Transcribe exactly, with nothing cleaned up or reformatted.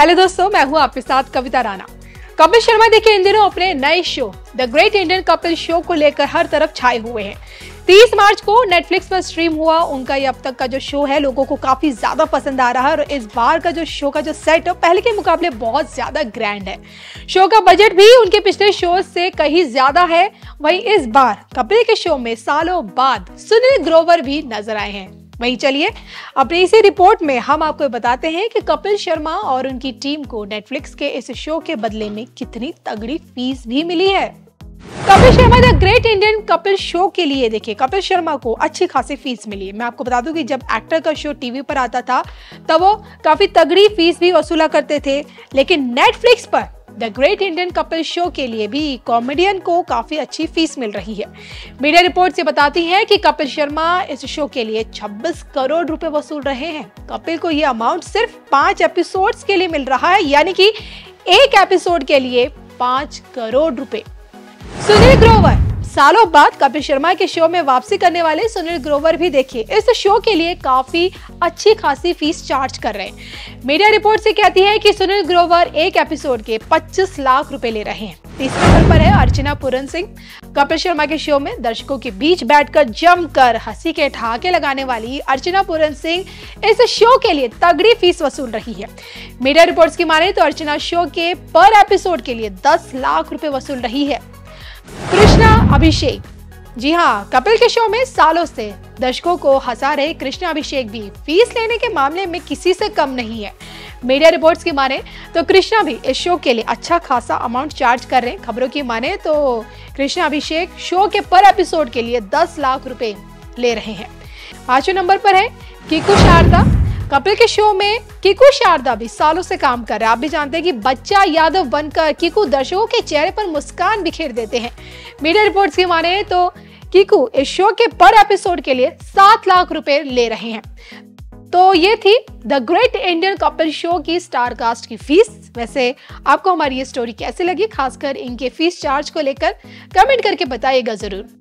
Hello दोस्तों, मैं हूँ आपके साथ कविता राणा। कपिल शर्मा देखिए इन दिनों अपने नए show the great Indian Kapil show को लेकर हर तरफ छाए हुए हैं। तीस मार्च को नेटफ्लिक्स पर स्ट्रीम हुआ उनका ये अब तक का जो शो है लोगों को काफी ज्यादा पसंद आ रहा है और इस बार का जो शो का जो सेट है पहले के मुकाबले बहुत ज्यादा ग्रैंड है। शो का बजट भी उनके पिछले शो से कहीं ज्यादा है। वहीं इस बार कपिल के शो में सालों बाद सुनील ग्रोवर भी नजर आए हैं। वहीं चलिए अपनी इसी रिपोर्ट में हम आपको बताते हैं कि कपिल शर्मा और उनकी टीम को नेटफ्लिक्स के इस शो के बदले में कितनी तगड़ी फीस भी मिली है। Kapil Sharma the great Indian Kapil show के लिए देखिए कपिल शर्मा को अच्छी खासी फीस मिली है। मैं आपको बता दूं कि जब एक्टर का शो टीवी पर आता था तब वो काफी तगड़ी फीस भी वसूला करते थे, लेकिन नेटफ्लिक्स पर the great Indian Kapil show के लिए भी कॉमेडियन को काफी अच्छी फीस मिल रही है। मीडिया रिपोर्ट से बताती है कि कपिल शर्मा इस शो के लिए छब्बीस करोड़ रुपए वसूल रहे हैं। कपिल को ये अमाउंट सिर्फ पांच एपिसोड्स के लिए मिल रहा है, यानी कि एक एपिसोड के लिए पांच करोड़ रुपए। सुनील ग्रोवर, सालों बाद कपिल शर्मा के शो में वापसी करने वाले सुनील ग्रोवर भी देखिए इस शो के लिए काफी अच्छी खासी फीस चार्ज कर रहे हैं। मीडिया रिपोर्ट से कहती है कि सुनील ग्रोवर एक एपिसोड के पच्चीस लाख रुपए ले रहे हैं। तीसरे नंबर पर है अर्चना पूरन सिंह। कपिल शर्मा के शो में दर्शकों के बीच बैठकर जमकर हंसी के ठहाके लगाने वाली अर्चना पूरन सिंह इस शो के लिए तगड़ी फीस वसूल रही है। मीडिया रिपोर्ट्स की माने तो अर्चना शो के पर एपिसोड के लिए दस लाख रुपए वसूल रही है। कृष्णा अभिषेक, जी हाँ, कपिल के शो में सालों से दर्शकों को हंसा रहे कृष्णा अभिषेक भी फीस लेने के मामले में किसी से कम नहीं है। मीडिया रिपोर्ट्स की माने तो कृष्णा भी इस शो के लिए अच्छा खासा अमाउंट चार्ज कर रहे हैं। खबरों की माने तो कृष्णा अभिषेक शो के पर एपिसोड के लिए दस लाख रुपए ले रहे हैं। पांचवें नंबर पर है किकू शारदा। कपिल के शो में किकू शारदा भी सालों से काम कर रहे हैं। आप भी जानते हैं कि बच्चा यादव बनकर किकू दर्शकों के चेहरे पर मुस्कान बिखेर देते हैं। मीडिया रिपोर्ट्स की माने तो किकू इस शो के पर एपिसोड के लिए सात लाख रुपए ले रहे हैं। तो ये थी the great Indian Kapil show की स्टार कास्ट की फीस। वैसे आपको हमारी ये स्टोरी कैसी लगी, खासकर इनके फीस चार्ज को लेकर कमेंट करके बताइएगा जरूर।